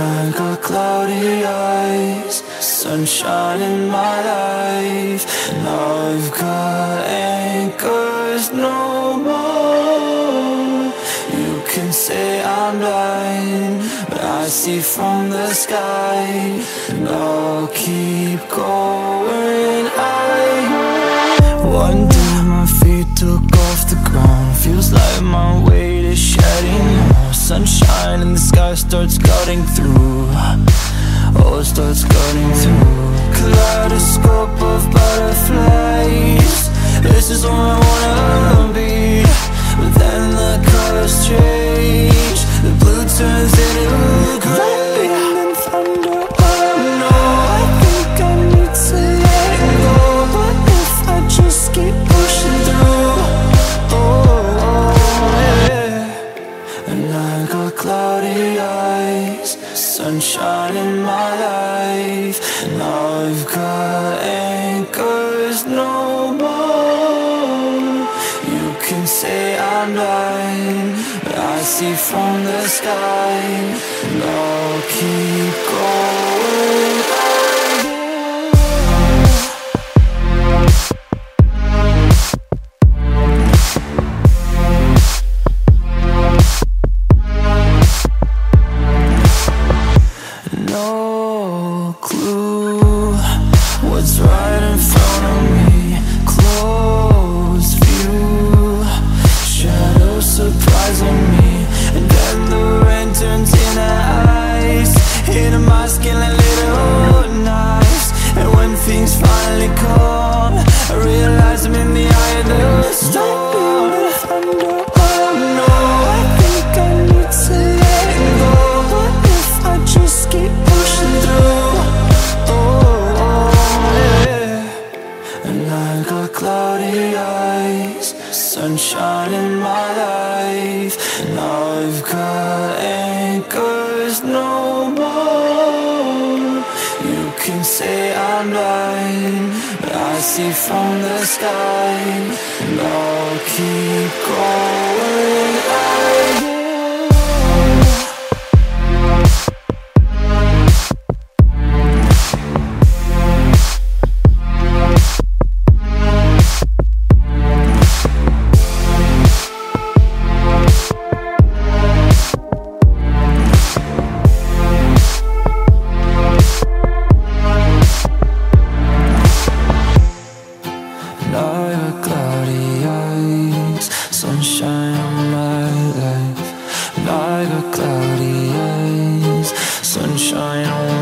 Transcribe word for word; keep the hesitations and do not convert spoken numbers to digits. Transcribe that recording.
I got cloudy eyes, sunshine in my life. Now I've got anchors no more. You can say I'm blind, but I see from the sky. And I'll keep going. I One day my feet took off the ground. Feels like my weight is shedding. Sunshine and the sky starts cutting through. Oh, it starts cutting through. Kaleidoscope of butterflies. This is where I wanna be. But then the colors change. The blue turns into gray. Lightning and thunder. Oh no, I think I need to let it go. But if I just keep pushing through, oh yeah. And I got cloudy eyes, sunshine in my life. Now I've got anchors no more. You can say I'm blind, but I see from the sky. And I'll keep going. No clue what's right in front of me. Close view, shadows surprising me. And then the rain turns into ice, hitting my skin like little knives. And when things finally come, I realize I'm in the eye of the storm. I got cloudy eyes, sunshine in my life. Now I've got anchors no more. You can say I'm blind, but I see from the sky. And I'll keep going. I sunshine on my life. I got cloudy eyes, sunshine on my life.